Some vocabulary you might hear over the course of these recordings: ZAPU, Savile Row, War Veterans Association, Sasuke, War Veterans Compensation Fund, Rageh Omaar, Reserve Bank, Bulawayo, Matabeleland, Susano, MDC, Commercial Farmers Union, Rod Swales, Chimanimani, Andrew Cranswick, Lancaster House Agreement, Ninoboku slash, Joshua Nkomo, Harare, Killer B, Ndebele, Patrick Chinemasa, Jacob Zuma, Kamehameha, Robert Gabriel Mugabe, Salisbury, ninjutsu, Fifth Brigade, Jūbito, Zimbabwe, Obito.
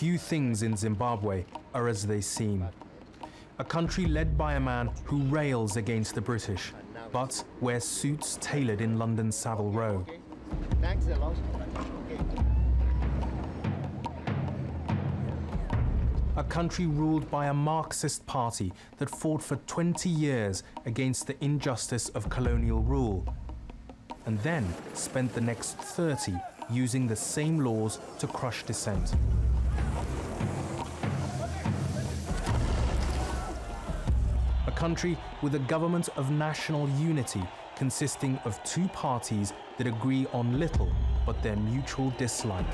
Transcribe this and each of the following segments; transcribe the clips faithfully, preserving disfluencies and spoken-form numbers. Few things in Zimbabwe are as they seem. A country led by a man who rails against the British, but wears suits tailored in London's Savile Row. Thanks a lot. A country ruled by a Marxist party that fought for twenty years against the injustice of colonial rule, and then spent the next thirty using the same laws to crush dissent. A country with a government of national unity consisting of two parties that agree on little but their mutual dislike.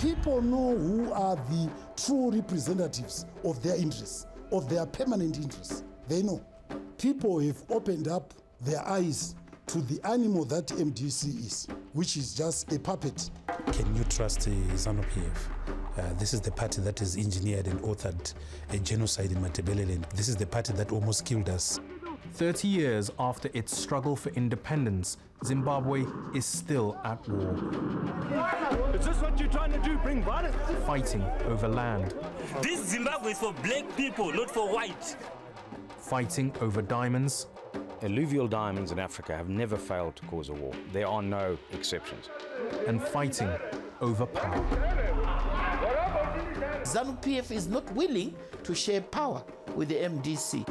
People know who are the true representatives of their interests, of their permanent interests. They know. People have opened up their eyes to the animal that M D C is, which is just a puppet. Can you trust uh, ZANU-P F? Uh, this is the party that has engineered and authored a genocide in Matabeleland. This is the party that almost killed us. thirty years after its struggle for independence, Zimbabwe is still at war. Is this what you're trying to do, bring violence? Fighting over land. This Zimbabwe is for black people, not for white. Fighting over diamonds. Alluvial diamonds in Africa have never failed to cause a war. There are no exceptions. And fighting over power. ZANU-P F is not willing to share power with the M D C.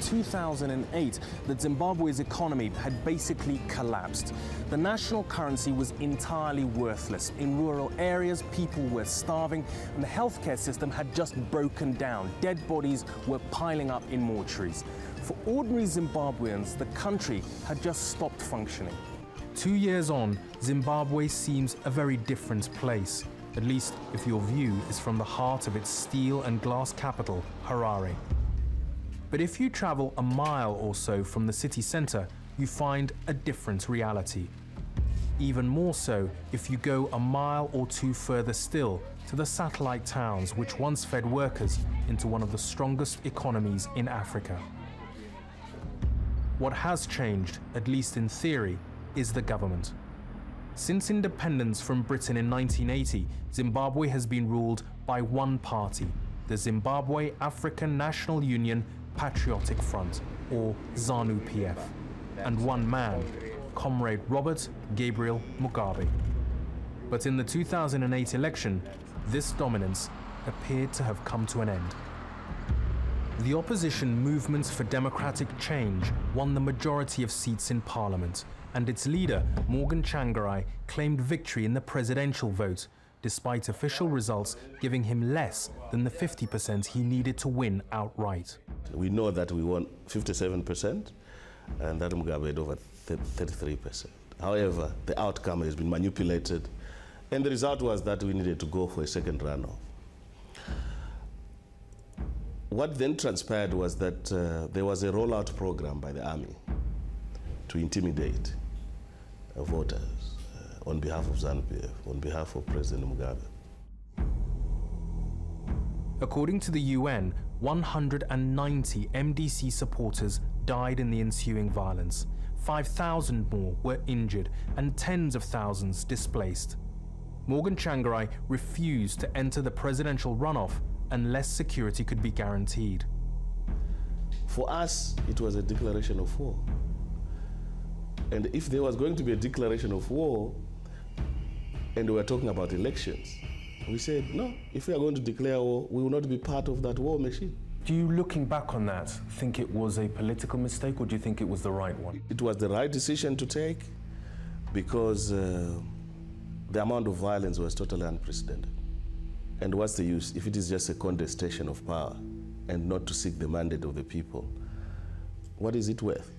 two thousand eight, that Zimbabwe's economy had basically collapsed. The national currency was entirely worthless. In rural areas, people were starving, and the healthcare system had just broken down. Dead bodies were piling up in mortuaries. For ordinary Zimbabweans, the country had just stopped functioning. Two years on, Zimbabwe seems a very different place, at least if your view is from the heart of its steel and glass capital, Harare. But if you travel a mile or so from the city centre, you find a different reality. Even more so if you go a mile or two further still to the satellite towns which once fed workers into one of the strongest economies in Africa. What has changed, at least in theory, is the government. Since independence from Britain in nineteen eighty, Zimbabwe has been ruled by one party, the Zimbabwe African National Union Patriotic Front, or ZANU-P F, and one man, Comrade Robert Gabriel Mugabe. But in the two thousand eight election, this dominance appeared to have come to an end. The opposition Movements for Democratic Change won the majority of seats in parliament, and its leader, Morgan Tsvangirai, claimed victory in the presidential vote, despite official results giving him less than the fifty percent he needed to win outright. We know that we won fifty-seven percent and that Mugabe had over thirty-three percent. However, the outcome has been manipulated, and the result was that we needed to go for a second runoff. What then transpired was that uh, there was a rollout program by the army to intimidate uh, voters uh, on behalf of ZANU-P F, on behalf of President Mugabe. According to the U N, one hundred ninety M D C supporters died in the ensuing violence. five thousand more were injured and tens of thousands displaced. Morgan Tsvangirai refused to enter the presidential runoff unless security could be guaranteed. For us, it was a declaration of war. And if there was going to be a declaration of war, and we were talking about elections, we said, no, if we are going to declare war, we will not be part of that war machine. Do you, looking back on that, think it was a political mistake, or do you think it was the right one? It was the right decision to take because uh, the amount of violence was totally unprecedented. And what's the use if it is just a contestation of power and not to seek the mandate of the people? What is it worth?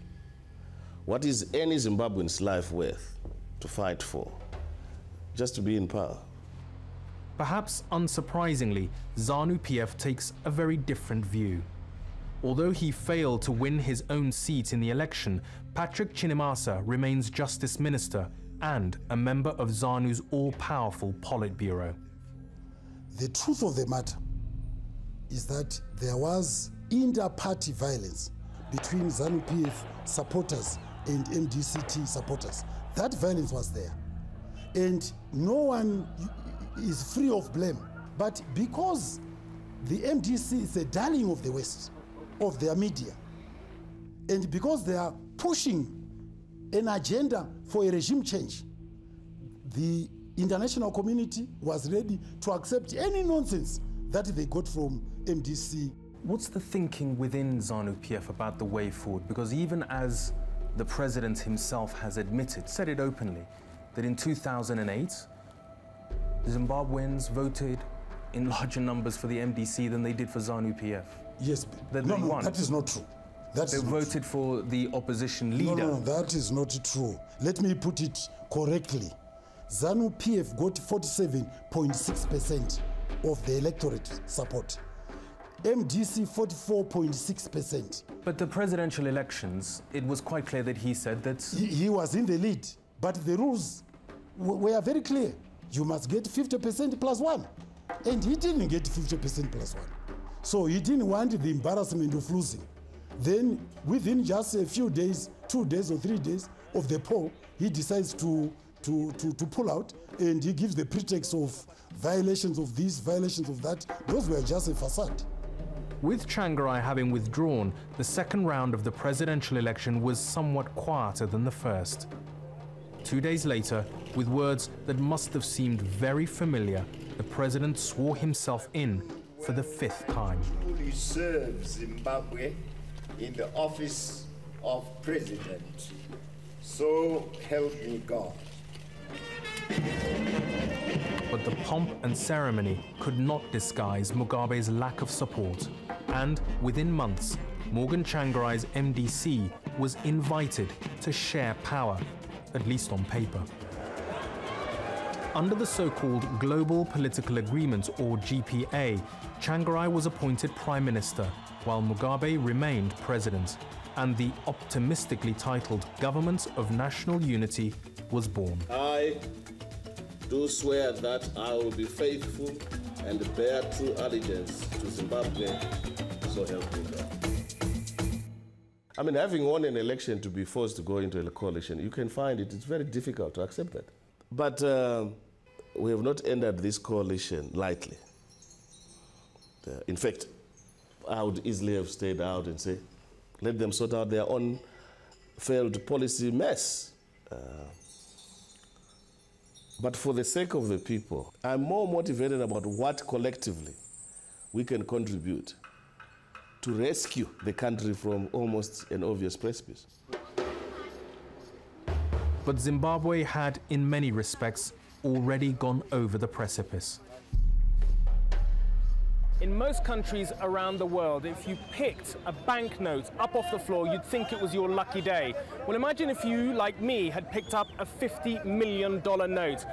What is any Zimbabwean's life worth to fight for just to be in power? Perhaps unsurprisingly, ZANU-P F takes a very different view. Although he failed to win his own seat in the election, Patrick Chinemasa remains Justice Minister and a member of ZANU's all-powerful Politburo. The truth of the matter is that there was inter-party violence between ZANU-P F supporters and M D C T supporters. That violence was there. And no one is free of blame. But because the M D C is a darling of the West, of their media, and because they are pushing an agenda for a regime change, the international community was ready to accept any nonsense that they got from M D C. What's the thinking within ZANU-P F about the way forward? Because even as the president himself has admitted, said it openly, that in two thousand eight, the Zimbabweans voted in larger numbers for the M D C than they did for ZANU-P F. Yes, that no, no, that is not true. That they is voted true. for the opposition leader. No, no, that is not true. Let me put it correctly. ZANU-P F got forty-seven point six percent of the electorate support. M D C, forty-four point six percent. But the presidential elections, it was quite clear that he said that... He, he was in the lead, but the rules were very clear. You must get fifty percent plus one. And he didn't get fifty percent plus one. So he didn't want the embarrassment of losing. Then within just a few days, two days or three days of the poll, he decides to, to, to, to pull out, and he gives the pretext of violations of this, violations of that. Those were just a facade. With Tsvangirai having withdrawn, the second round of the presidential election was somewhat quieter than the first. Two days later, with words that must have seemed very familiar, the president swore himself in for the fifth time. Truly serve Zimbabwe in the office of president. So help me God. But the pomp and ceremony could not disguise Mugabe's lack of support. And within months, Morgan Tsvangarai's M D C was invited to share power, at least on paper. Under the so-called Global Political Agreement, or G P A, Tsvangirai was appointed Prime Minister, while Mugabe remained President, and the optimistically titled Government of National Unity was born. I do swear that I will be faithful and bear true allegiance to Zimbabwe, so help me God. I mean, having won an election to be forced to go into a coalition, you can find it, it's very difficult to accept that. But uh, we have not entered this coalition lightly. Uh, in fact, I would easily have stayed out and say, let them sort out their own failed policy mess. Uh, but for the sake of the people, I'm more motivated about what collectively we can contribute to rescue the country from almost an obvious precipice. But Zimbabwe had, in many respects, already gone over the precipice. In most countries around the world, if you picked a banknote up off the floor, you'd think it was your lucky day. Well, imagine if you, like me, had picked up a fifty million dollar note.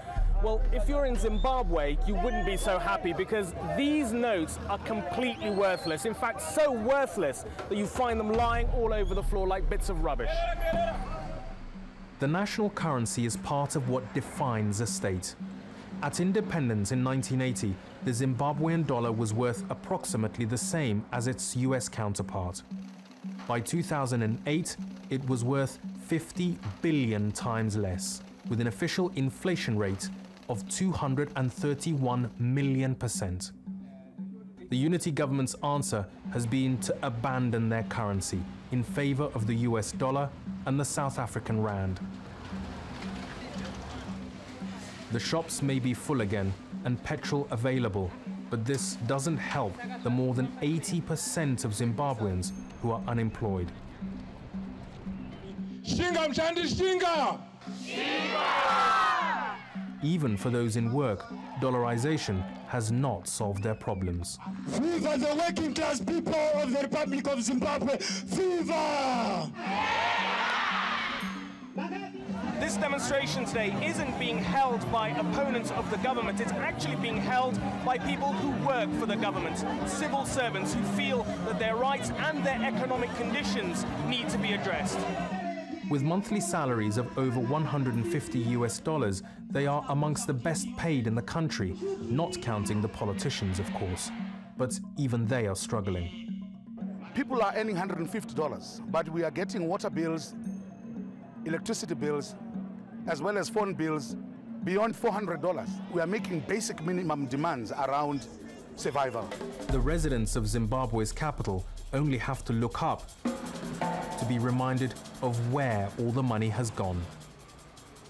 Well, if you're in Zimbabwe, you wouldn't be so happy, because these notes are completely worthless. In fact, so worthless that you find them lying all over the floor like bits of rubbish. The national currency is part of what defines a state. At independence in nineteen eighty, the Zimbabwean dollar was worth approximately the same as its U S counterpart. By two thousand eight, it was worth fifty billion times less, with an official inflation rate of two hundred thirty-one million percent. The unity government's answer has been to abandon their currency in favor of the U S dollar and the South African rand. The shops may be full again and petrol available, but this doesn't help the more than eighty percent of Zimbabweans who are unemployed. Even for those in work, dollarization has not solved their problems. Viva the working class people of the Republic of Zimbabwe! Viva! This this demonstration today isn't being held by opponents of the government. It's actually being held by people who work for the government, civil servants who feel that their rights and their economic conditions need to be addressed. With monthly salaries of over one hundred fifty US dollars, they are amongst the best paid in the country, not counting the politicians, of course. But even they are struggling. People are earning one hundred fifty dollars, but we are getting water bills, electricity bills, as well as phone bills beyond four hundred dollars. We are making basic minimum demands around survival. The residents of Zimbabwe's capital only have to look up to be reminded of where all the money has gone.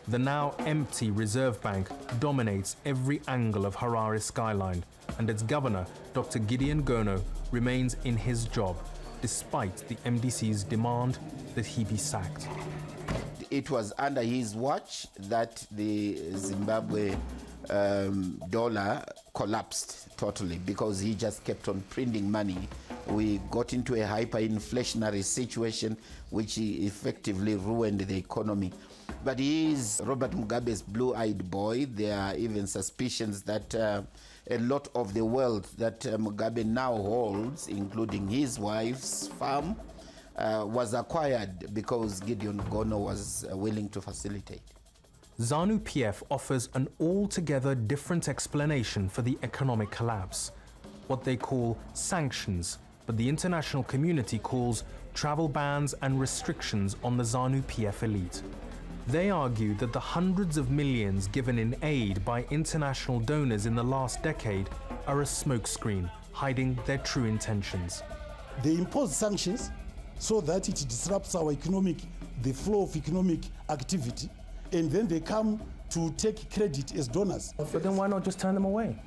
The now empty Reserve Bank dominates every angle of Harare's skyline, and its governor, Doctor Gideon Gono, remains in his job, despite the M D C's demand that he be sacked. It was under his watch that the Zimbabwe um, dollar collapsed totally, because he just kept on printing money. We got into a hyperinflationary situation, which effectively ruined the economy. But he is Robert Mugabe's blue-eyed boy. There are even suspicions that uh, a lot of the wealth that uh, Mugabe now holds, including his wife's farm, uh, was acquired because Gideon Gono was uh, willing to facilitate. ZANU-P F offers an altogether different explanation for the economic collapse, what they call sanctions, but the international community calls travel bans and restrictions on the ZANU-P F elite. They argue that the hundreds of millions given in aid by international donors in the last decade are a smokescreen, hiding their true intentions. They impose sanctions so that it disrupts our economic, the flow of economic activity, and then they come to take credit as donors. But then why not just turn them away?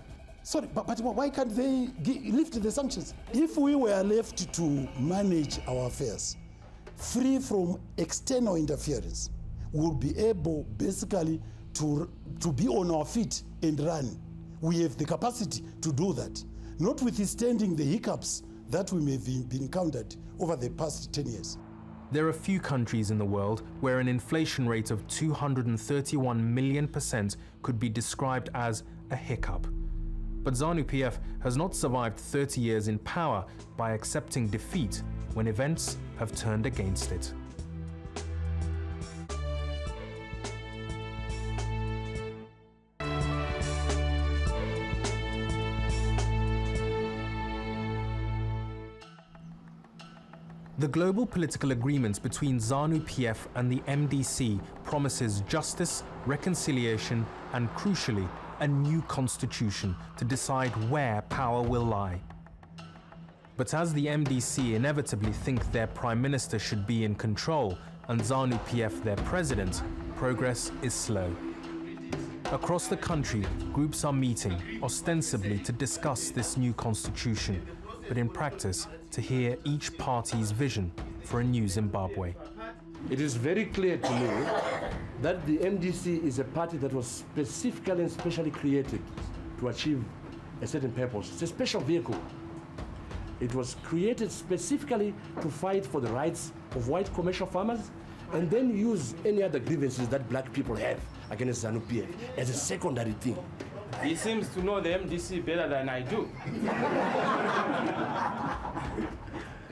Sorry, but, but why can't they lift the sanctions? If we were left to manage our affairs free from external interference, we will be able basically to, to be on our feet and run. We have the capacity to do that, notwithstanding the hiccups that we may have encountered over the past ten years. There are few countries in the world where an inflation rate of two hundred thirty-one million percent could be described as a hiccup. But ZANU-P F has not survived thirty years in power by accepting defeat when events have turned against it. The global political agreement between ZANU-P F and the M D C promises justice, reconciliation, and crucially, a new constitution to decide where power will lie. But as the M D C inevitably think their prime minister should be in control and ZANU-P F their president, progress is slow. Across the country, groups are meeting, ostensibly to discuss this new constitution, but in practice, to hear each party's vision for a new Zimbabwe. It is very clear to me that the M D C is a party that was specifically and specially created to achieve a certain purpose. It's a special vehicle. It was created specifically to fight for the rights of white commercial farmers and then use any other grievances that black people have against ZANU-P F as a secondary thing. He seems to know the M D C better than I do.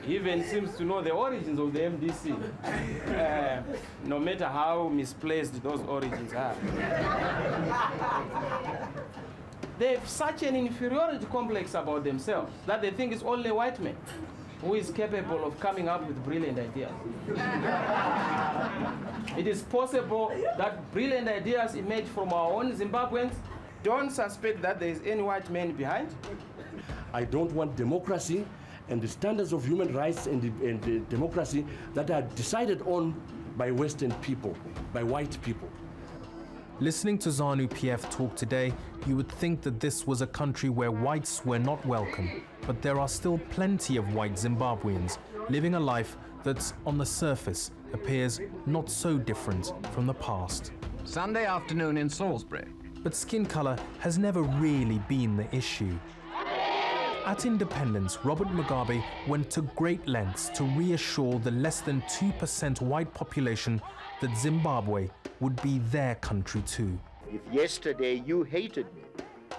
He even seems to know the origins of the M D C, uh, no matter how misplaced those origins are. They have such an inferiority complex about themselves that they think it's only white men who is capable of coming up with brilliant ideas. It is possible that brilliant ideas emerge from our own Zimbabweans. Don't suspect that there is any white man behind. I don't want democracy and the standards of human rights and the, and the democracy that are decided on by Western people, by white people. Listening to ZANU-P F talk today, you would think that this was a country where whites were not welcome, but there are still plenty of white Zimbabweans living a life that, on the surface, appears not so different from the past. Sunday afternoon in Salisbury. But skin colour has never really been the issue. At independence, Robert Mugabe went to great lengths to reassure the less than two percent white population that Zimbabwe would be their country too. If yesterday you hated me,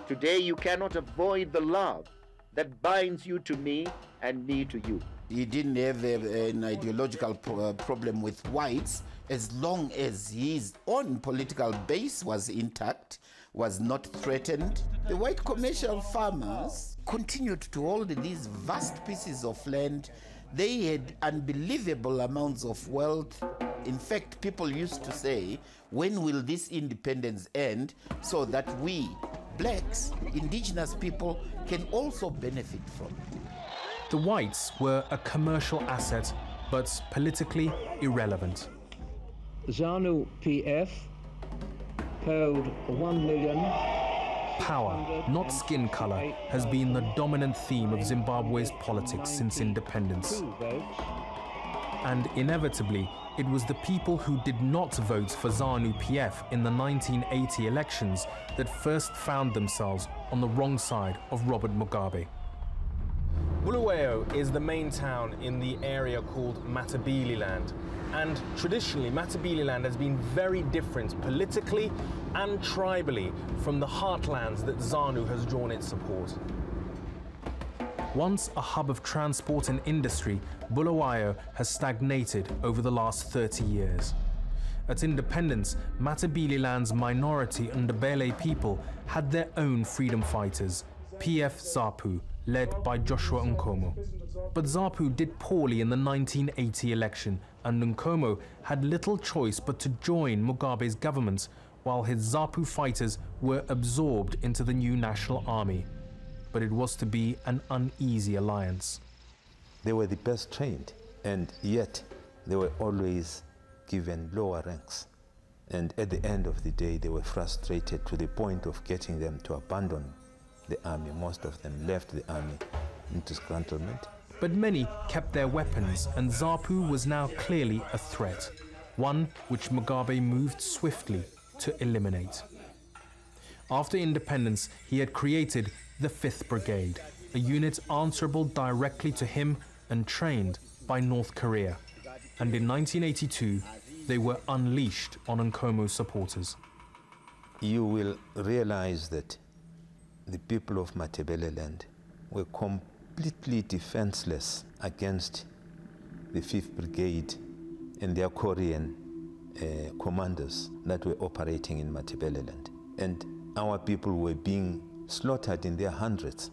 today you cannot avoid the love that binds you to me and me to you. He didn't have a, an ideological pro problem with whites as long as his own political base was intact, was not threatened. The white commercial farmers continued to hold these vast pieces of land. They had unbelievable amounts of wealth. In fact, people used to say, when will this independence end so that we, blacks, indigenous people, can also benefit from it? The whites were a commercial asset, but politically irrelevant. ZANU-P F polled one million. Power, not skin color, has been the dominant theme of Zimbabwe's politics since independence. And inevitably, it was the people who did not vote for ZANU-P F in the nineteen eighty elections that first found themselves on the wrong side of Robert Mugabe. Bulawayo is the main town in the area called Matabeleland, and traditionally Matabeleland has been very different politically and tribally from the heartlands that ZANU has drawn its support. Once a hub of transport and industry, Bulawayo has stagnated over the last thirty years. At independence, Matabeleland's minority Ndebele people had their own freedom fighters, P F ZAPU, led by Joshua Nkomo. But ZAPU did poorly in the nineteen eighty election, and Nkomo had little choice but to join Mugabe's government while his ZAPU fighters were absorbed into the new national army. But it was to be an uneasy alliance. They were the best trained, and yet they were always given lower ranks. And at the end of the day, they were frustrated to the point of getting them to abandon the army. Most of them left the army in disgruntlement. But many kept their weapons, and ZAPU was now clearly a threat, one which Mugabe moved swiftly to eliminate. After independence, he had created the Fifth Brigade, a unit answerable directly to him and trained by North Korea. And in nineteen eighty-two, they were unleashed on Nkomo supporters. You will realize that the people of Matabeleland were completely defenseless against the Fifth Brigade and their Korean uh, commanders that were operating in Matabeleland. And our people were being slaughtered in their hundreds.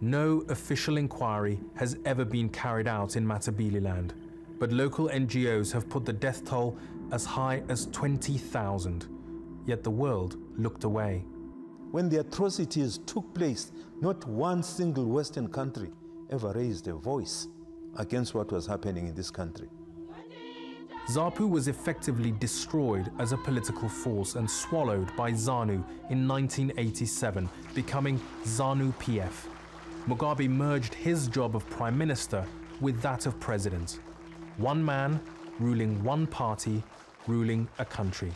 No official inquiry has ever been carried out in Matabeleland, but local N G Os have put the death toll as high as twenty thousand. Yet the world looked away. When the atrocities took place, not one single Western country ever raised a voice against what was happening in this country. ZAPU was effectively destroyed as a political force and swallowed by ZANU in nineteen eighty-seven, becoming ZANU-P F. Mugabe merged his job of prime minister with that of president. One man, ruling one party, ruling a country.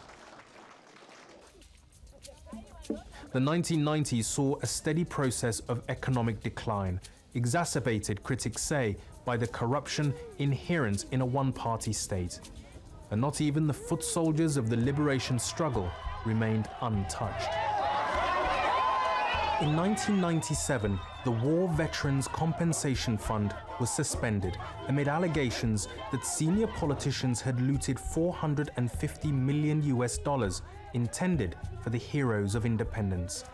The nineteen nineties saw a steady process of economic decline, exacerbated, critics say, by the corruption inherent in a one-party state. And not even the foot soldiers of the liberation struggle remained untouched. In nineteen ninety-seven, the War Veterans Compensation Fund was suspended amid allegations that senior politicians had looted four hundred fifty million U S dollars intended for the heroes of independence.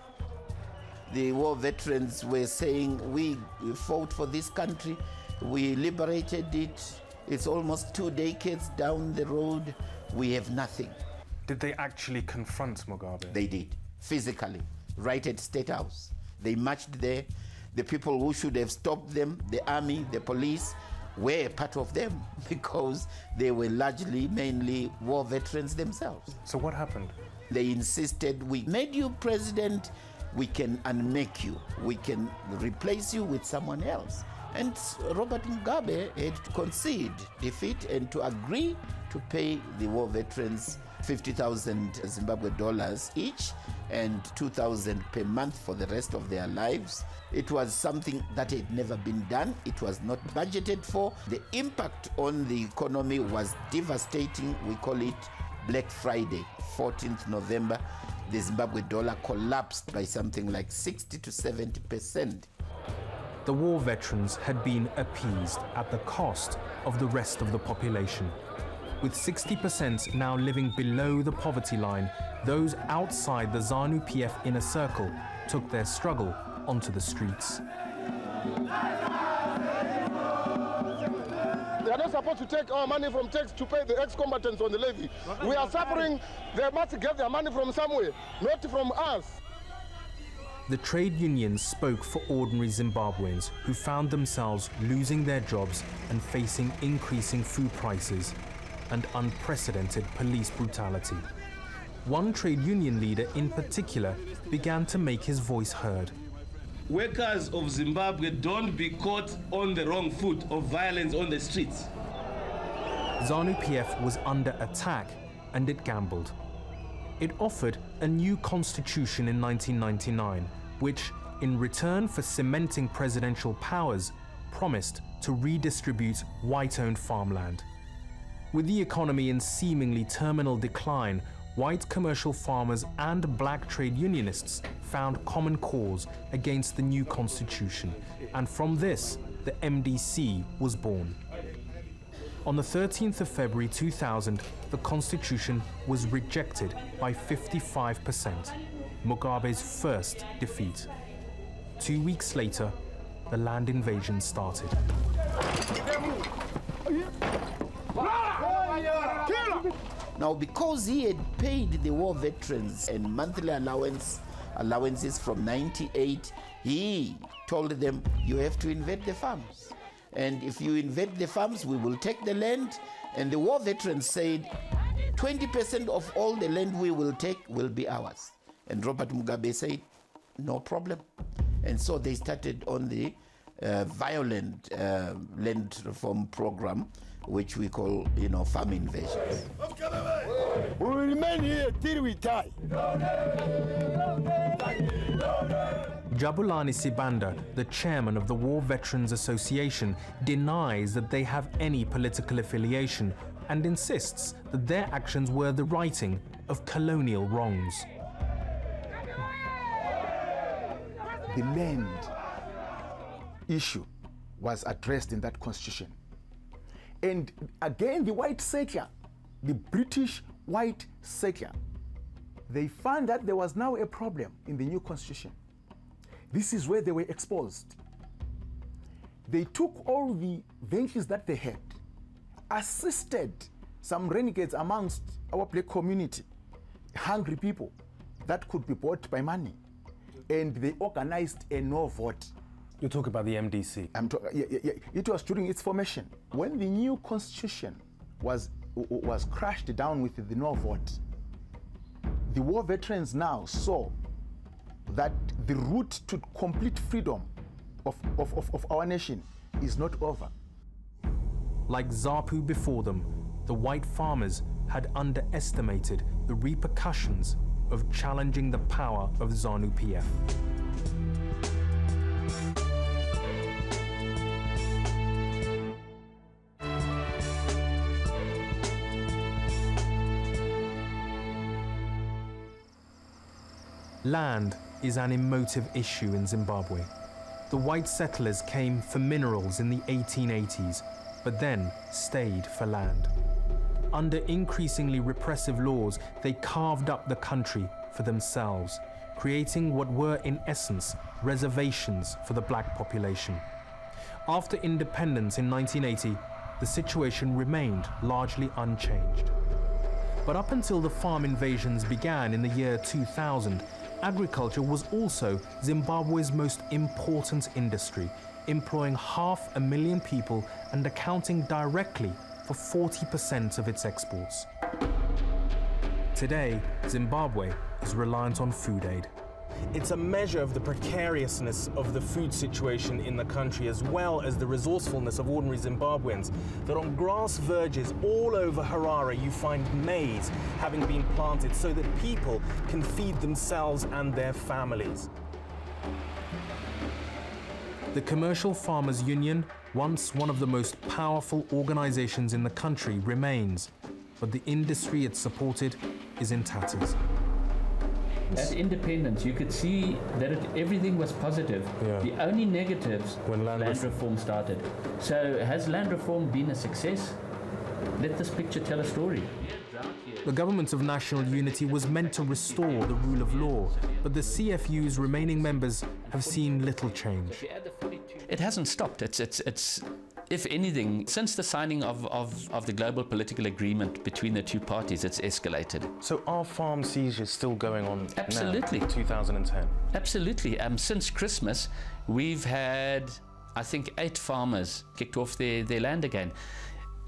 The war veterans were saying, we fought for this country, we liberated it, it's almost two decades down the road, we have nothing. Did they actually confront Mugabe? They did, physically, right at State House. They marched there. The people who should have stopped them, the army, the police, were part of them because they were largely, mainly war veterans themselves. So what happened? They insisted, we made you president, we can unmake you, we can replace you with someone else. And Robert Mugabe had to concede defeat and to agree to pay the war veterans fifty thousand Zimbabwe dollars each and two thousand per month for the rest of their lives. It was something that had never been done. It was not budgeted for. The impact on the economy was devastating. We call it Black Friday, fourteenth November. The Zimbabwe dollar collapsed by something like sixty to seventy percent. The war veterans had been appeased at the cost of the rest of the population. With sixty percent now living below the poverty line, those outside the ZANU-P F inner circle took their struggle onto the streets. They are not supposed to take our money from tax to pay the ex-combatants on the levy. We are suffering. They must get their money from somewhere, not from us. The trade unions spoke for ordinary Zimbabweans who found themselves losing their jobs and facing increasing food prices and unprecedented police brutality. One trade union leader in particular began to make his voice heard. Workers of Zimbabwe, don't be caught on the wrong foot of violence on the streets. ZANU-P F was under attack and it gambled. It offered a new constitution in nineteen ninety-nine, which, in return for cementing presidential powers, promised to redistribute white-owned farmland. With the economy in seemingly terminal decline, white commercial farmers and black trade unionists found common cause against the new constitution, and from this, the M D C was born. On the thirteenth of February two thousand, the constitution was rejected by fifty-five percent, Mugabe's first defeat. Two weeks later, the land invasion started. Now, because he had paid the war veterans and monthly allowance, allowances from ninety-eight, he told them, you have to invade the farms. And if you invade the farms, we will take the land. And the war veterans said, twenty percent of all the land we will take will be ours. And Robert Mugabe said, no problem. And so they started on the uh, violent uh, land reform program, which we call, you know, farm invasions. We will remain here till we die. Jabulani Sibanda, the chairman of the War Veterans Association, denies that they have any political affiliation and insists that their actions were the righting of colonial wrongs. The land issue was addressed in that constitution. And again, the white settler, the British white settler, they found that there was now a problem in the new constitution. This is where they were exposed. They took all the ventures that they had, assisted some renegades amongst our black community, hungry people that could be bought by money, and they organized a no vote. You talk about the M D C. I'm yeah, yeah, yeah. It was during its formation. When the new constitution was, was crashed down with the no vote, the war veterans now saw that the route to complete freedom of, of, of, of our nation is not over. Like ZAPU before them, the white farmers had underestimated the repercussions of challenging the power of ZANU-P F. Land is an emotive issue in Zimbabwe. The white settlers came for minerals in the eighteen eighties, but then stayed for land. Under increasingly repressive laws, they carved up the country for themselves, creating what were in essence reservations for the black population. After independence in nineteen eighty, the situation remained largely unchanged. But up until the farm invasions began in the year two thousand, agriculture was also Zimbabwe's most important industry, employing half a million people and accounting directly for forty percent of its exports. Today, Zimbabwe is reliant on food aid. It's a measure of the precariousness of the food situation in the country, as well as the resourcefulness of ordinary Zimbabweans, that on grass verges all over Harare you find maize having been planted so that people can feed themselves and their families. The Commercial Farmers Union, once one of the most powerful organizations in the country, remains, but the industry it supported is in tatters. At independence, you could see that it, everything was positive. Yeah. The only negatives when land, land reform started. So has land reform been a success? Let this picture tell a story. The government of national unity was meant to restore the rule of law, but the C F U's remaining members have seen little change. It hasn't stopped. It's, it's, it's, if anything, since the signing of, of, of the Global Political Agreement between the two parties, it's escalated. So are farm seizures still going on Absolutely. Now, in two thousand ten? Absolutely. Um, since Christmas, we've had, I think, eight farmers kicked off their, their land again.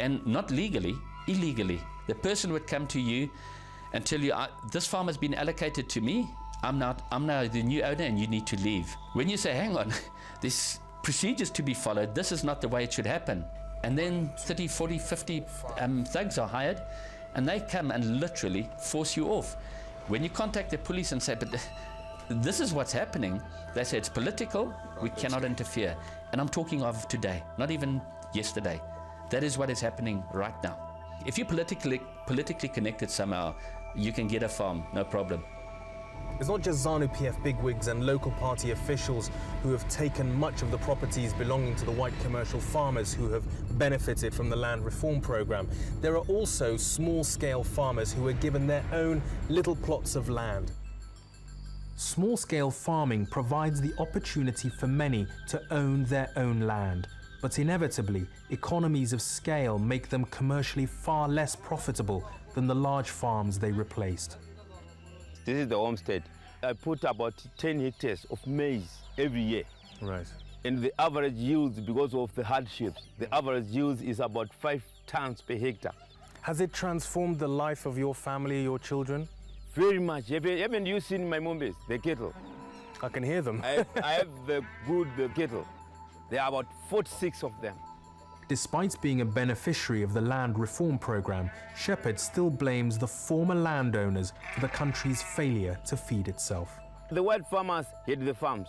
And not legally, illegally. The person would come to you and tell you, this farm has been allocated to me, I'm, not, I'm now the new owner and you need to leave. When you say, hang on, there's procedures to be followed, this is not the way it should happen. And then thirty, forty, fifty um, thugs are hired and they come and literally force you off. When you contact the police and say, but this is what's happening, they say it's political, we cannot interfere. And I'm talking of today, not even yesterday. That is what is happening right now. If you're politically, politically connected somehow, you can get a farm, no problem. It's not just ZANU-P F bigwigs and local party officials who have taken much of the properties belonging to the white commercial farmers who have benefited from the land reform program. There are also small-scale farmers who are given their own little plots of land. Small-scale farming provides the opportunity for many to own their own land. But inevitably, economies of scale make them commercially far less profitable than the large farms they replaced. This is the homestead. I put about ten hectares of maize every year. Right. And the average yield, because of the hardships, the average yield is about five tons per hectare. Has it transformed the life of your family, your children? Very much. Haven't you seen my mumbies, the cattle? I can hear them. I, I have the good the cattle. There are about forty-six of them. Despite being a beneficiary of the land reform program, Shepherd still blames the former landowners for the country's failure to feed itself. The white farmers had the farms,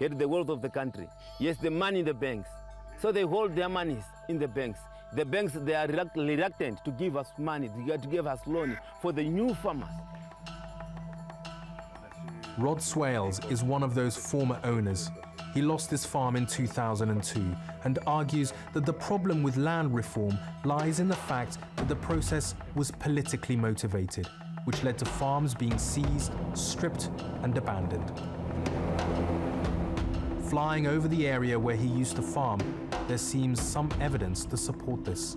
had the wealth of the country. Yes, the money in the banks. So they hold their monies in the banks. The banks, they are reluctant to give us money, to give us loan for the new farmers. Rod Swales is one of those former owners. He lost his farm in two thousand two and argues that the problem with land reform lies in the fact that the process was politically motivated, which led to farms being seized, stripped, and abandoned. Flying over the area where he used to farm, there seems some evidence to support this.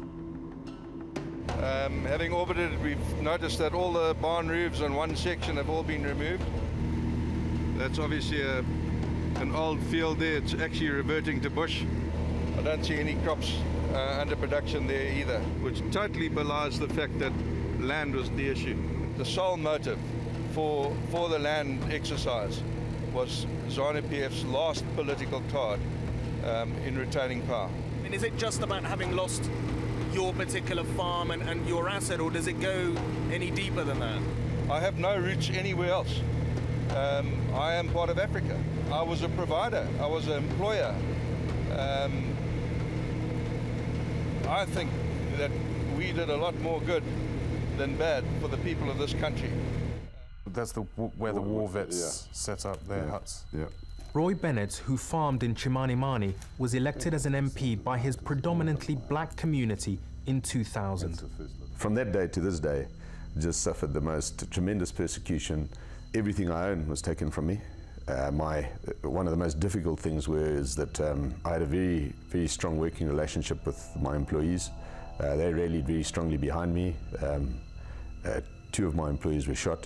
Um, having orbited, we've noticed that all the barn roofs on one section have all been removed. That's obviously a an old field there, it's actually reverting to bush. I don't see any crops uh, under production there either, which totally belies the fact that land was the issue. The sole motive for, for the land exercise was ZANU-P F's last political card um, in retaining power. And is it just about having lost your particular farm and, and your asset, or does it go any deeper than that? I have no roots anywhere else. Um, I am part of Africa. I was a provider. I was an employer. Um, I think that we did a lot more good than bad for the people of this country. That's the, where the war vets yeah. set up their yeah. huts. Yeah. Roy Bennett, who farmed in Chimanimani, was elected as an M P by his predominantly black community in two thousand. From that day to this day, just suffered the most tremendous persecution. Everything I owned was taken from me. Uh, my, one of the most difficult things was that um, I had a very, very strong working relationship with my employees. Uh, they rallied very strongly behind me. Um, uh, two of my employees were shot.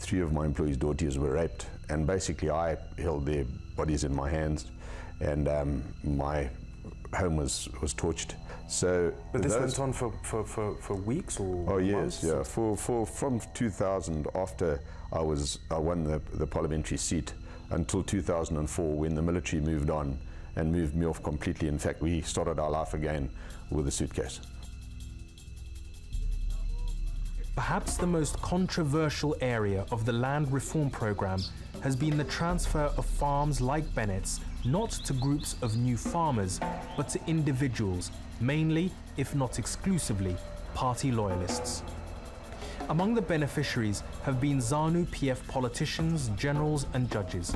Three of my employees' daughters were raped. And basically I held their bodies in my hands. And um, my home was, was torched. So but this went on for, for, for, for weeks or oh yes, months? Yeah. For, for, from two thousand, after I, was, I won the, the parliamentary seat, until two thousand four, when the military moved on and moved me off completely. In fact, we started our life again with a suitcase. Perhaps the most controversial area of the land reform program has been the transfer of farms like Bennett's, not to groups of new farmers, but to individuals, mainly, if not exclusively, party loyalists. Among the beneficiaries have been ZANU P F politicians, generals and judges.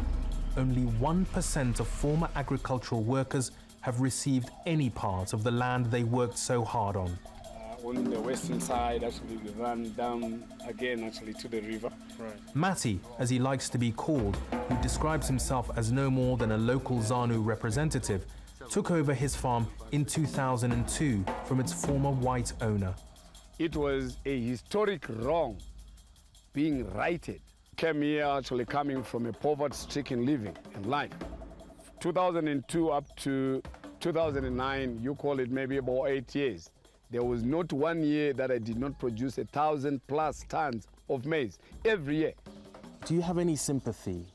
Only one percent of former agricultural workers have received any part of the land they worked so hard on. On the western side, actually, we ran down again, actually, to the river. Right. Matty, as he likes to be called, who describes himself as no more than a local ZANU representative, took over his farm in two thousand two from its former white owner. It was a historic wrong being righted. Came here, actually, coming from a poverty-stricken living and life. two thousand two up to two thousand nine, you call it maybe about eight years. There was not one year that I did not produce a thousand plus tons of maize every year. Do you have any sympathy,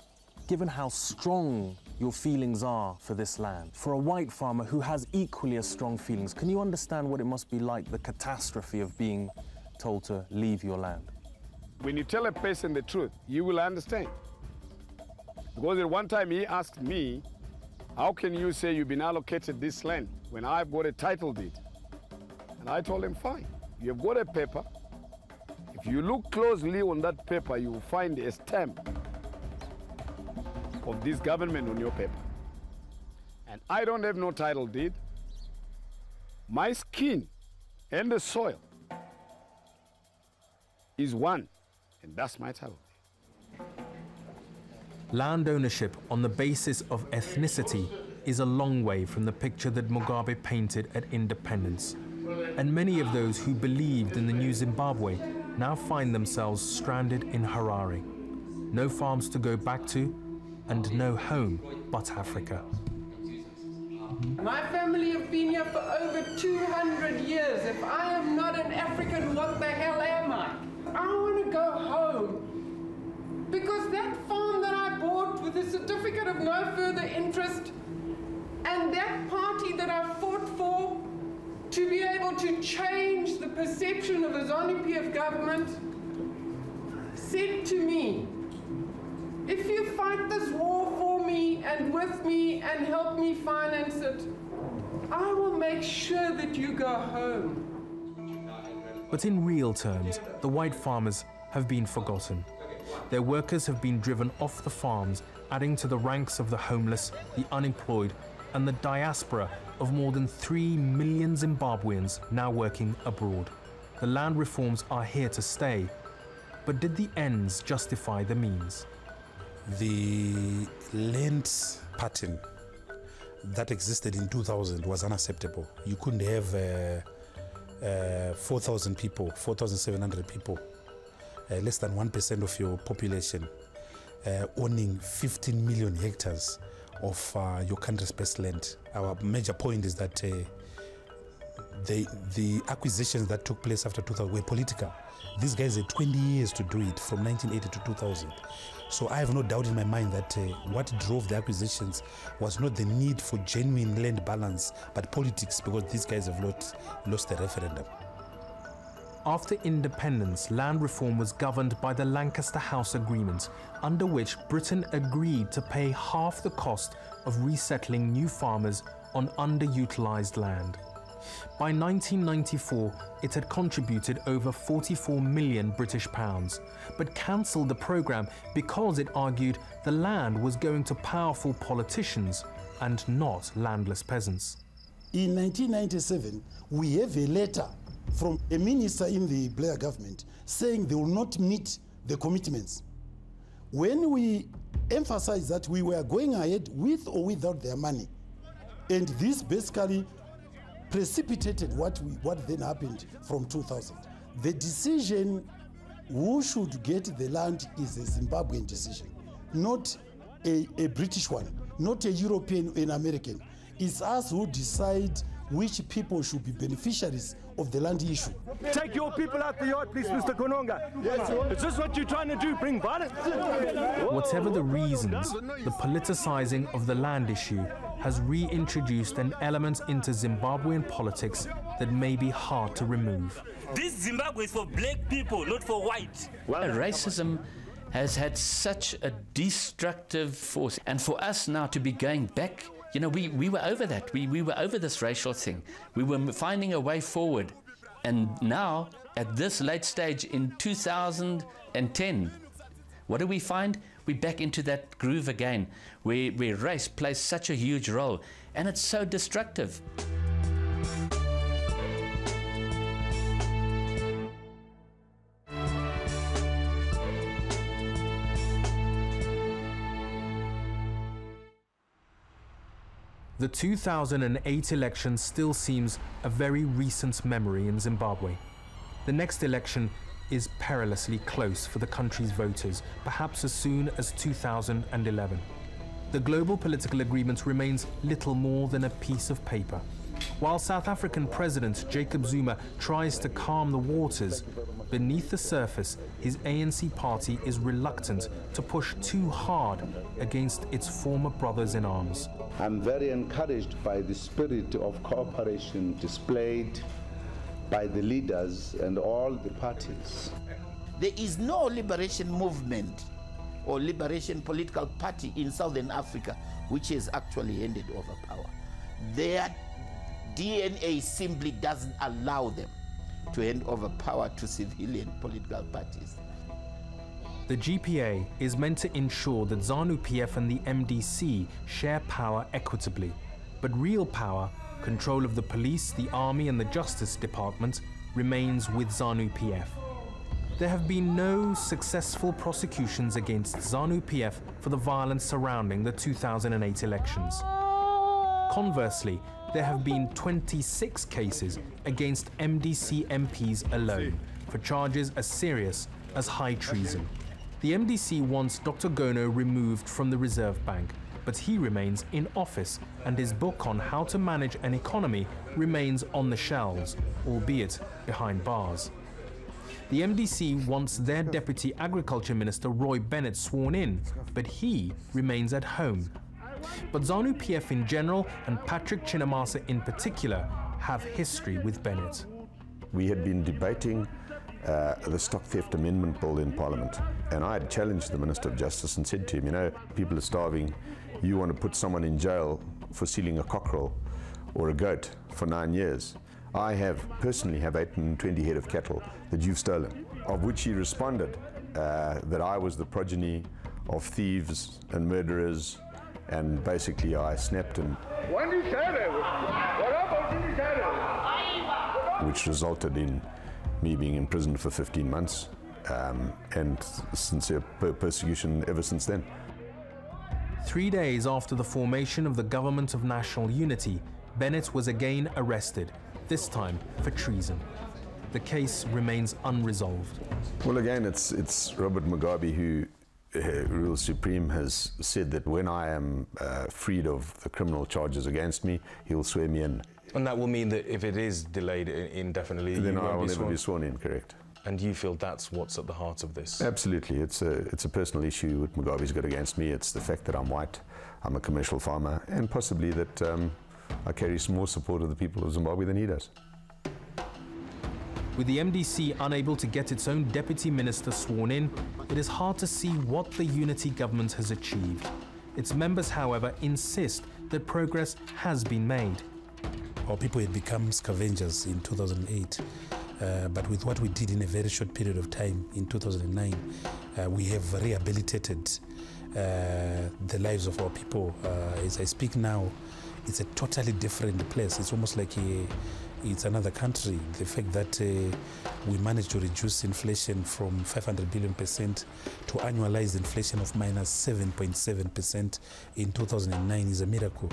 given how strong your feelings are for this land, for a white farmer who has equally as strong feelings? Can you understand what it must be like, the catastrophe of being told to leave your land? When you tell a person the truth, you will understand. Because at one time he asked me, how can you say you've been allocated this land when I've got a title deed? And I told him, fine, you've got a paper. If you look closely on that paper, you will find a stamp of this government on your paper. And I don't have no title deed. My skin and the soil is one, and that's my title deed. Land ownership on the basis of ethnicity is a long way from the picture that Mugabe painted at independence. And many of those who believed in the new Zimbabwe now find themselves stranded in Harare. No farms to go back to, and no home but Africa. My family have been here for over two hundred years. If I am not an African, what the hell am I? I want to go home, because that farm that I bought with a certificate of no further interest, and that party that I fought for, to be able to change the perception of the ZANU P F government, said to me, if you fight this war for me and with me and help me finance it, I will make sure that you go home. But in real terms, the white farmers have been forgotten. Their workers have been driven off the farms, adding to the ranks of the homeless, the unemployed, and the diaspora of more than three million Zimbabweans now working abroad. The land reforms are here to stay, but did the ends justify the means? The land pattern that existed in two thousand was unacceptable. You couldn't have uh, uh, four thousand people, four thousand seven hundred people, uh, less than one percent of your population, uh, owning fifteen million hectares of uh, your country's best land. Our major point is that uh, the, the acquisitions that took place after two thousand were political. These guys had twenty years to do it, from nineteen eighty to two thousand. So I have no doubt in my mind that uh, what drove the acquisitions was not the need for genuine land balance, but politics, because these guys have lost, lost the referendum. After independence, land reform was governed by the Lancaster House Agreement, under which Britain agreed to pay half the cost of resettling new farmers on underutilized land. By nineteen ninety-four, it had contributed over forty-four million British pounds, but cancelled the programme because it argued the land was going to powerful politicians and not landless peasants. In nineteen ninety-seven, we have a letter from a minister in the Blair government saying they will not meet the commitments. When we emphasised that we were going ahead with or without their money, and this basically precipitated what, we, what then happened from two thousand. The decision who should get the land is a Zimbabwean decision, not a, a British one, not a European or an American. It's us who decide which people should be beneficiaries of the land issue. Take your people out the yard, please, Mister Kononga. Yes, is this what you're trying to do, bring violence? Whatever the reasons, the politicizing of the land issue has reintroduced an element into Zimbabwean politics that may be hard to remove. This Zimbabwe is for black people, not for white. Well, racism has had such a destructive force, and for us now to be going back, you know, we, we were over that. We, we were over this racial thing. We were finding a way forward. And now, at this late stage in two thousand ten, what do we find? We're back into that groove again, where, where race plays such a huge role. And it's so destructive. The two thousand eight election still seems a very recent memory in Zimbabwe. The next election is perilously close for the country's voters, perhaps as soon as two thousand eleven. The Global Political Agreement remains little more than a piece of paper. While South African President Jacob Zuma tries to calm the waters, beneath the surface, his A N C party is reluctant to push too hard against its former brothers in arms. I'm very encouraged by the spirit of cooperation displayed by the leaders and all the parties. There is no liberation movement or liberation political party in Southern Africa which has actually handed over power. Their D N A simply doesn't allow them to hand over power to civilian political parties. The G P A is meant to ensure that ZANU-P F and the M D C share power equitably, but real power, control of the police, the army and the justice department, remains with ZANU-P F. There have been no successful prosecutions against ZANU-P F for the violence surrounding the two thousand eight elections. Conversely, there have been twenty-six cases against M D C M Ps alone for charges as serious as high treason. The M D C wants Doctor Gono removed from the Reserve Bank, but he remains in office and his book on how to manage an economy remains on the shelves, albeit behind bars. The M D C wants their Deputy Agriculture Minister Roy Bennett sworn in, but he remains at home. But ZANU-P F in general, and Patrick Chinemasa in particular, have history with Bennett. We had been debating uh, the Stock Theft Amendment Bill in Parliament, and I had challenged the Minister of Justice and said to him, you know, people are starving, you want to put someone in jail for stealing a cockerel or a goat for nine years. I have, personally have eight hundred twenty head of cattle that you've stolen, of which he responded uh, that I was the progeny of thieves and murderers. And basically, I snapped him, which resulted in me being imprisoned for fifteen months um, and sincere persecution ever since then. Three days after the formation of the Government of National Unity, Bennett was again arrested, this time for treason. The case remains unresolved. Well, again, it's, it's Robert Mugabe who Uh, Rule Supreme has said that when I am uh, freed of the criminal charges against me, he'll swear me in. And that will mean that if it is delayed indefinitely, then you I will never be sworn in, correct. And you feel that's what's at the heart of this? Absolutely. It's a, it's a personal issue that Mugabe's got against me. It's the fact that I'm white, I'm a commercial farmer, and possibly that um, I carry some more support of the people of Zimbabwe than he does. With the M D C unable to get its own deputy minister sworn in, it is hard to see what the unity government has achieved. Its members, however, insist that progress has been made. Our people had become scavengers in two thousand eight, uh, but with what we did in a very short period of time in two thousand nine, uh, we have rehabilitated uh, the lives of our people. Uh, as I speak now, it's a totally different place. It's almost like a It's another country. The fact that uh, we managed to reduce inflation from five hundred billion percent to annualized inflation of minus seven point seven percent in two thousand nine is a miracle.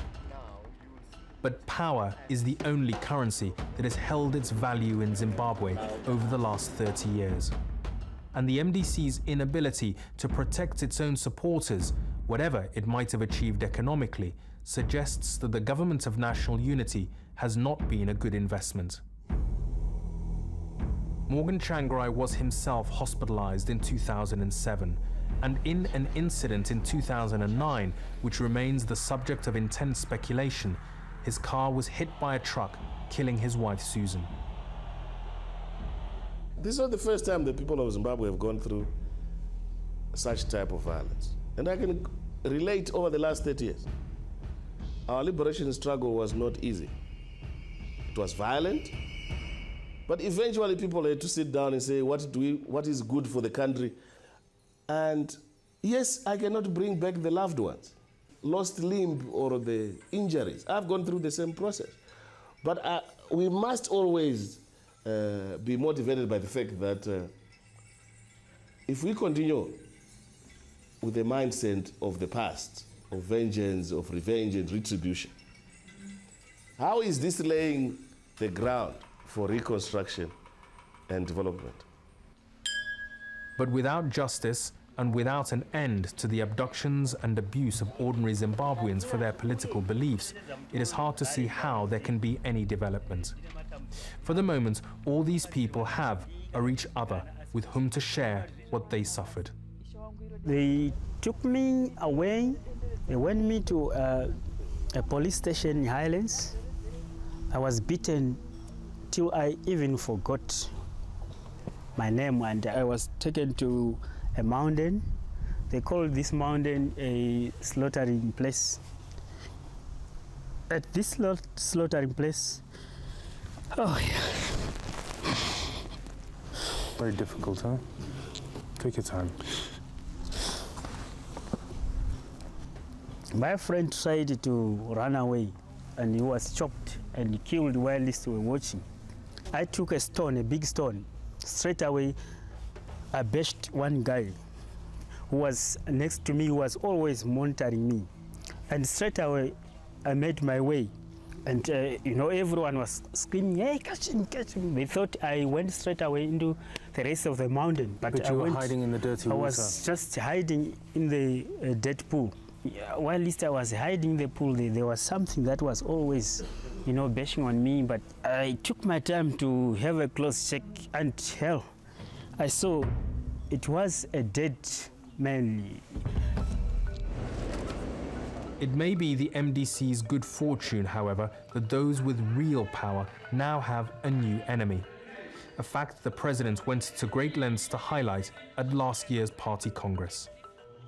But power is the only currency that has held its value in Zimbabwe over the last thirty years. And the M D C's inability to protect its own supporters, whatever it might have achieved economically, suggests that the government of national unity has not been a good investment. Morgan Tsvangirai was himself hospitalized in two thousand seven, and in an incident in two thousand nine, which remains the subject of intense speculation, his car was hit by a truck, killing his wife Susan. This is not the first time the people of Zimbabwe have gone through such type of violence. And I can relate over the last thirty years. Our liberation struggle was not easy. It was violent, but eventually people had to sit down and say, what do we, what is good for the country? And yes, I cannot bring back the loved ones, lost limb or the injuries. I've gone through the same process. But I, we must always uh, be motivated by the fact that uh, if we continue with the mindset of the past, of vengeance, of revenge and retribution, how is this laying the ground for reconstruction and development? But without justice and without an end to the abductions and abuse of ordinary Zimbabweans for their political beliefs, it is hard to see how there can be any development. For the moment, all these people have are each other with whom to share what they suffered. They took me away. They went me to uh, a police station in Highlands. I was beaten till I even forgot my name, and I was taken to a mountain. They called this mountain a slaughtering place. At this slaughtering place, oh yeah. Very difficult, huh? Take your time. My friend tried to run away, and he was chopped and killed while we were watching. I took a stone, a big stone, straight away. I bashed one guy who was next to me, who was always monitoring me. And straight away, I made my way. And, uh, you know, everyone was screaming, hey, catch him, catch him. They thought I went straight away into the rest of the mountain. But, but you I were went, hiding in the dirty water. I was just hiding in the uh, dead pool. Yeah, while at least I was hiding in the pool, there, there was something that was always, you know, bashing on me. But I took my time to have a close check, and hell, I saw it was a dead man. It may be the M D C's good fortune, however, that those with real power now have a new enemy. A fact the president went to great lengths to highlight at last year's party congress.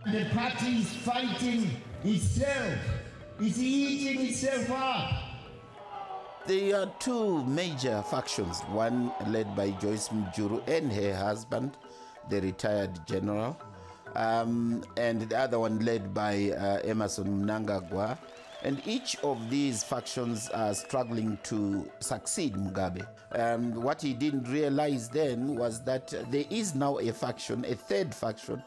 The party is fighting itself. It's eating itself up. There are two major factions, one led by Joyce Mujuru and her husband, the retired general, um, and the other one led by uh, Emerson Mnangagwa. And each of these factions are struggling to succeed Mugabe. Um, what he didn't realize then was that there is now a faction, a third faction,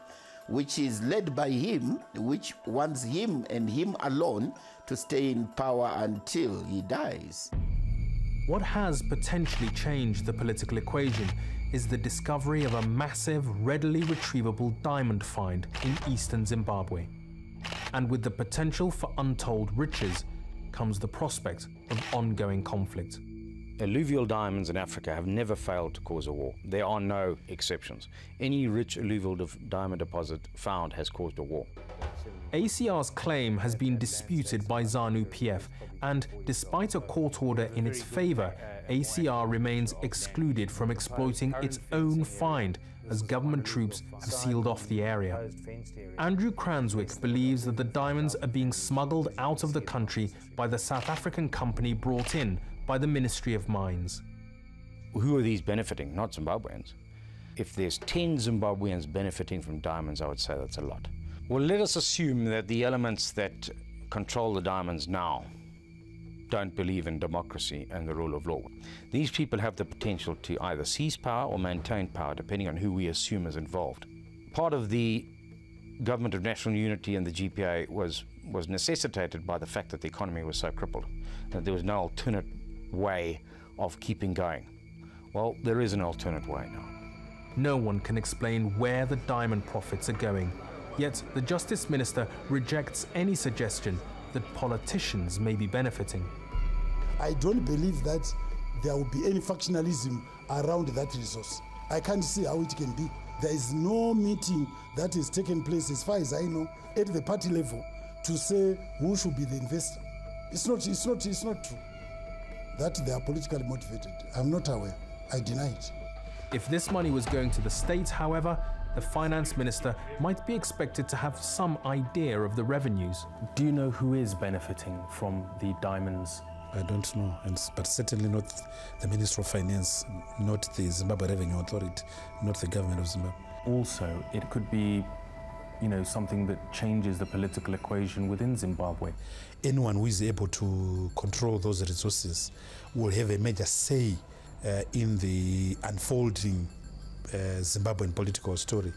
which is led by him, which wants him and him alone to stay in power until he dies. What has potentially changed the political equation is the discovery of a massive, readily retrievable diamond find in eastern Zimbabwe. And with the potential for untold riches comes the prospect of ongoing conflict. Alluvial diamonds in Africa have never failed to cause a war. There are no exceptions. Any rich alluvial diamond deposit found has caused a war. A C R's claim has been disputed by ZANU P F, and despite a court order in its favor, A C R remains excluded from exploiting its own find, as government troops have sealed off the area. Andrew Cranswick believes that the diamonds are being smuggled out of the country by the South African company brought in by the Ministry of Mines. Who are these benefiting? Not Zimbabweans. If there's ten Zimbabweans benefiting from diamonds, I would say that's a lot. Well, let us assume that the elements that control the diamonds now don't believe in democracy and the rule of law. These people have the potential to either seize power or maintain power, depending on who we assume is involved. Part of the Government of National Unity and the G P A was, was necessitated by the fact that the economy was so crippled, that there was no alternate way of keeping going. Well, there is an alternate way now. No one can explain where the diamond profits are going, yet the Justice Minister rejects any suggestion that politicians may be benefiting. I don't believe that there will be any factionalism around that resource. I can't see how it can be. There is no meeting that has taken place, as far as I know, at the party level to say who should be the investor. It's not, it's not, it's not true that they are politically motivated. I'm not aware. I deny it. If this money was going to the state, however, the finance minister might be expected to have some idea of the revenues. Do you know who is benefiting from the diamonds? I don't know, and, but certainly not the Minister of Finance, not the Zimbabwe Revenue Authority, not the government of Zimbabwe. Also, it could be, you know, something that changes the political equation within Zimbabwe. Anyone who is able to control those resources will have a major say uh, in the unfolding uh, Zimbabwean political story.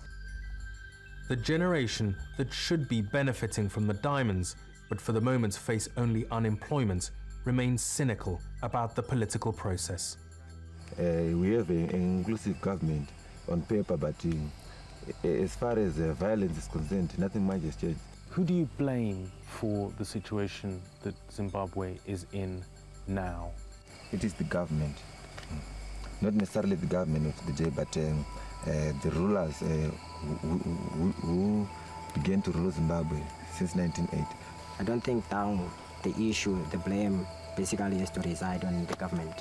The generation that should be benefiting from the diamonds, but for the moment face only unemployment, remains cynical about the political process. Uh, we have an inclusive government on paper, but uh, as far as uh, violence is concerned, nothing much has changed. Who do you blame for the situation that Zimbabwe is in now? It is the government. Not necessarily the government of the day, but um, uh, the rulers uh, who, who, who began to rule Zimbabwe since nineteen eighty. I don't think down. The issue, the blame, basically has to reside on the government,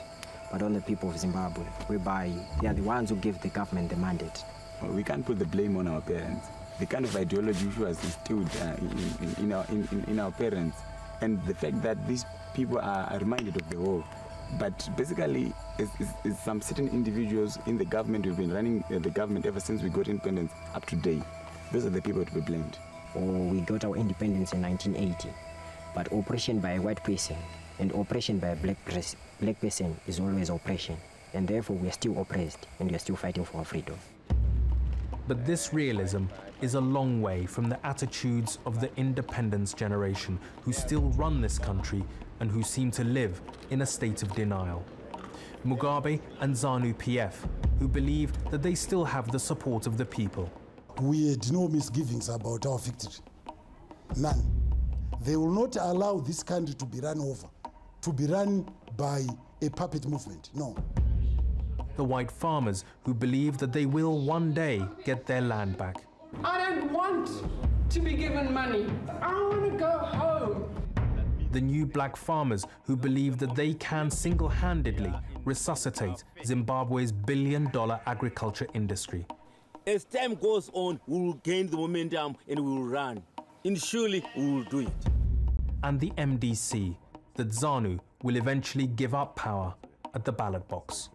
but on the people of Zimbabwe, whereby they are the ones who give the government the mandate. We can't put the blame on our parents. The kind of ideology which was instilled uh, in, in, in, our, in, in our parents, and the fact that these people are, are reminded of the war. But basically, it's, it's, it's some certain individuals in the government who've been running the government ever since we got independence up to date. Those are the people to be blamed. Or we got our independence in nineteen eighty. But oppression by a white person and oppression by a black, black person is always oppression. And therefore, we are still oppressed and we are still fighting for our freedom. But this realism is a long way from the attitudes of the independence generation who still run this country and who seem to live in a state of denial. Mugabe and ZANU-P F, who believe that they still have the support of the people. We had no misgivings about our victory. None. They will not allow this country to be run over, to be run by a puppet movement, no. The white farmers who believe that they will one day get their land back. I don't want to be given money. I want to go home. The new black farmers who believe that they can single-handedly resuscitate Zimbabwe's billion-dollar agriculture industry. As time goes on, we will gain the momentum and we will run. And surely we will do it. And the M D C, that ZANU will eventually give up power at the ballot box.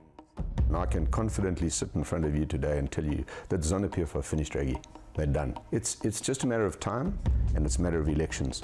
And I can confidently sit in front of you today and tell you that ZANU-P F are finished, Rageh. They're done. It's, it's just a matter of time, and it's a matter of elections.